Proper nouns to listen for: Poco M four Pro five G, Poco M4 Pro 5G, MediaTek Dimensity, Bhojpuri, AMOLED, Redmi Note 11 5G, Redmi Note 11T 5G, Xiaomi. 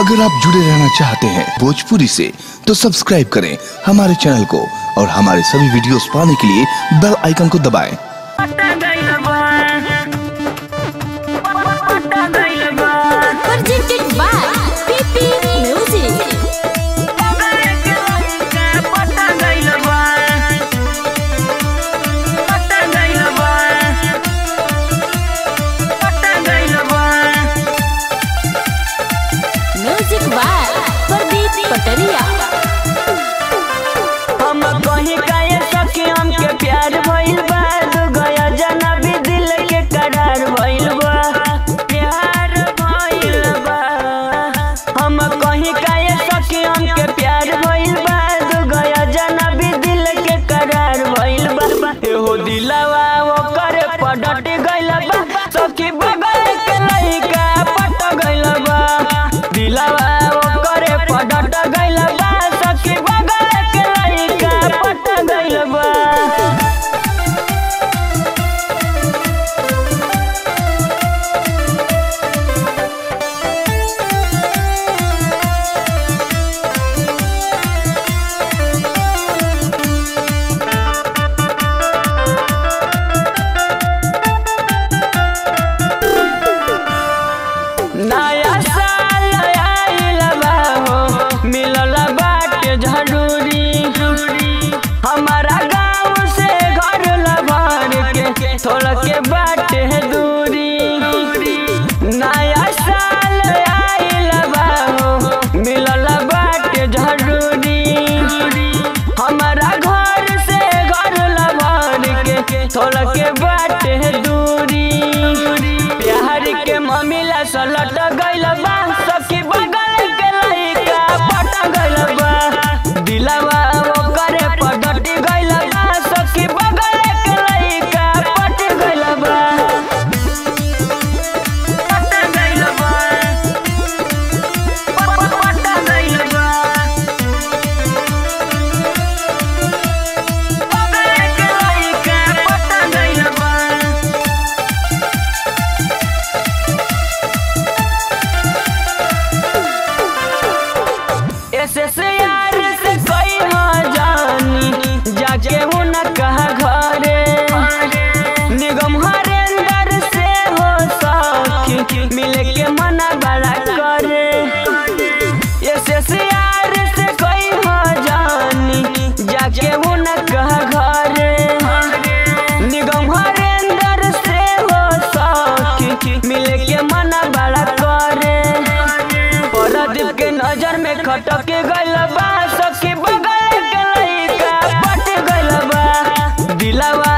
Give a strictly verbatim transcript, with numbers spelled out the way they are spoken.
अगर आप जुड़े रहना चाहते हैं भोजपुरी से तो सब्सक्राइब करें हमारे चैनल को और हमारे सभी वीडियोस पाने के लिए बेल आइकन को दबाएं। हम कहीं काहे सखी हमके प्यार भइल बा, दू गया जना भी दिल के करार भइल बा, प्यार भइल बा। हम कहीं काहे सखी हमके प्यार भइल बा, दू गया जना भी दिल के करार भइल बा। एहो दिलवा ओकर पडट गइल बा, सखी बाबा के लइका पट गइल बा, दिलवा ओकर पडट गइल बा। नया साल आइल बा हो, मिलल बाटे जरूरी, हमारा गाँव से घर लभार के थोड़ा के बाटे दूरी। नया साल आइल बा हो, मिलल बाटे जरूरी, हमारा घर से घर लभार के थोड़ा के बाटे दूरी। प्यार के मामला लट गइल बा, सखी बगल के लइका पट गइल बा, दिलवा ओकरे पटट गइल बा, सखी बगल के लइका पट गइल बा, पट गइल बा, पट गइल बा, बगल के लइका पट गइल बा। ऐसे से यार से कोई हाँ जानी, जाके हूँ न कहा घरे, निगम हरेंदर से हो सखी, मिले के मना बड़ा करे। ऐसे से यार से कोई हाँ जानी, जाके हूँ न कहा घरे, निगम हरेंदर से हो सखी, मिले के मना बड़ा करे। परदीप के नजर में खटक गइल बा, सखी बगल के लइका पट गइल बा, दिलवा